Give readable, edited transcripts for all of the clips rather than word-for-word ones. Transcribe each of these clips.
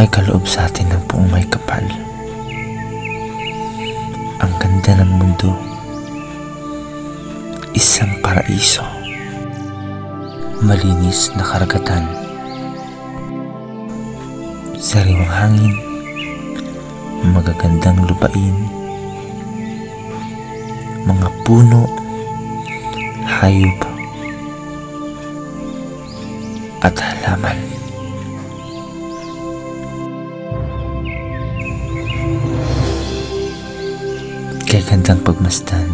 ay kaloob sa atin ng buong may kapal. Ang ganda ng mundo, isang paraiso, malinis na karagatan, sariwang hangin, magagandang lupain, mga puno, hayop, at halaman. Kay gandang pagmasdan,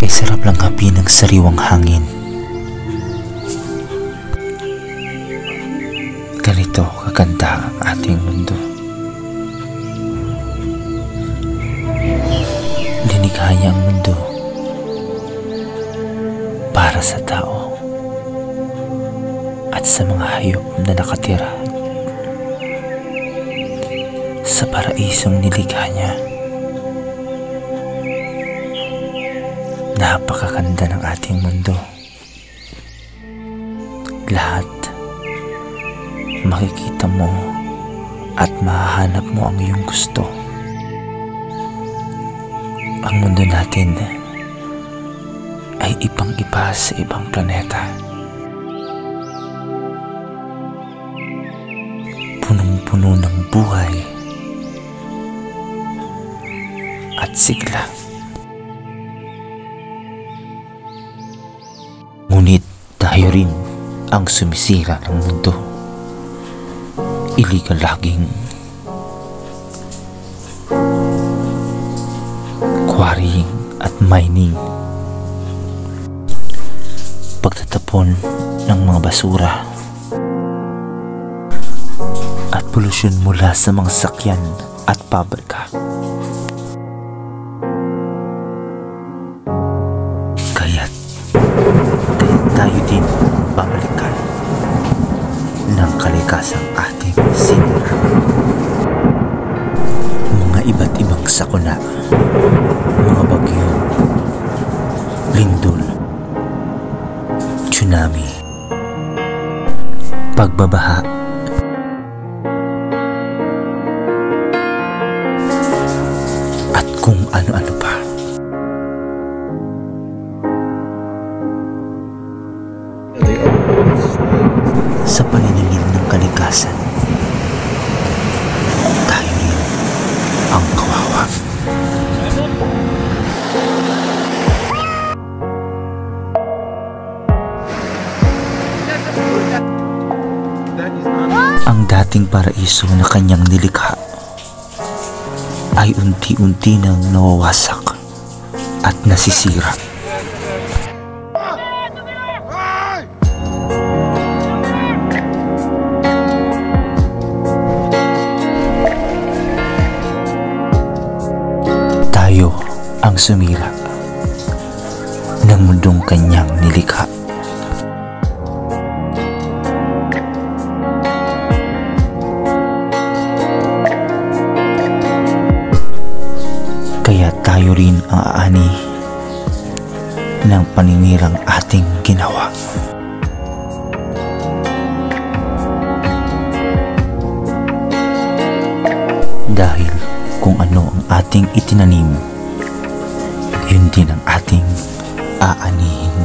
kay sarap langhapin ng sariwang hangin. Ganito kaganda ang ating mundo. Dinikha niya ang mundo para sa tao at sa mga hayop na nakatira sa paraisong nilikha niya. Napakaganda ng ating mundo. Lahat makikita mo at mahahanap mo ang iyong gusto. Ang mundo natin ay ibang-iba sa ibang planeta. Punong-puno ng buhay at sigla. Ngunit tayo rin ang sumisira ng mundo. Illegal logging, quarrying at mining, pagtatapon ng mga basura, at polusyon mula sa mga sakyan at pabrika. Tayo din babalikan ng kalikasang ating sinira. Mga iba't ibang sakuna, mga bagyo, lindol, tsunami, pagbabaha, at kung ano-ano pa. Sa paninilim ng kalikasan, tayo rin ang kawawa. Ang dating paraiso na kanyang nilikha ay unti-unti nang nawawasak at nasisira. Ang sumira ng mundong kanyang nilikha. Kaya tayo rin ang aani ng paninirang ating ginawa. Dahil kung ano ang ating itinanim, yun din ang ating aanihin.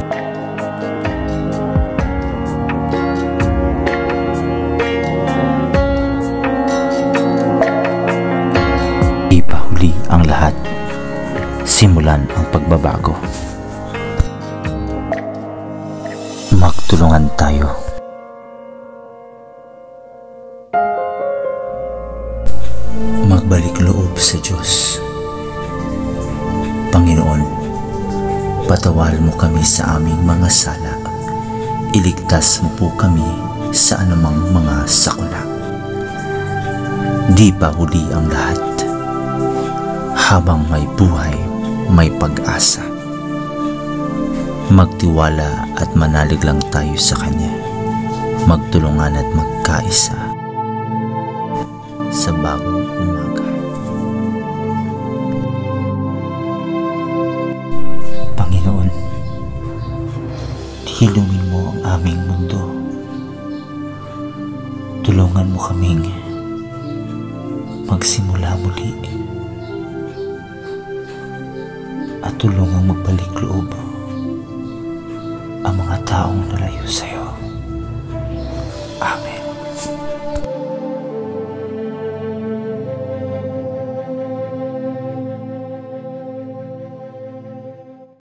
Ipahuli ang lahat. Simulan ang pagbabago. Magtulungan tayo. Magbalik loob sa Diyos. Panginoon, patawad mo kami sa aming mga sala. Iligtas mo po kami sa anumang mga sakuna. Di pa huli ang lahat. Habang may buhay, may pag-asa. Magtiwala at manalig lang tayo sa Kanya. Magtulungan at magkaisa sa bagong umaga. Hilumin mo ang aming mundo. Tulungan mo kaming magsimula muli at tulungan magbalik loob ang mga taong nalayo sa'yo. Amen.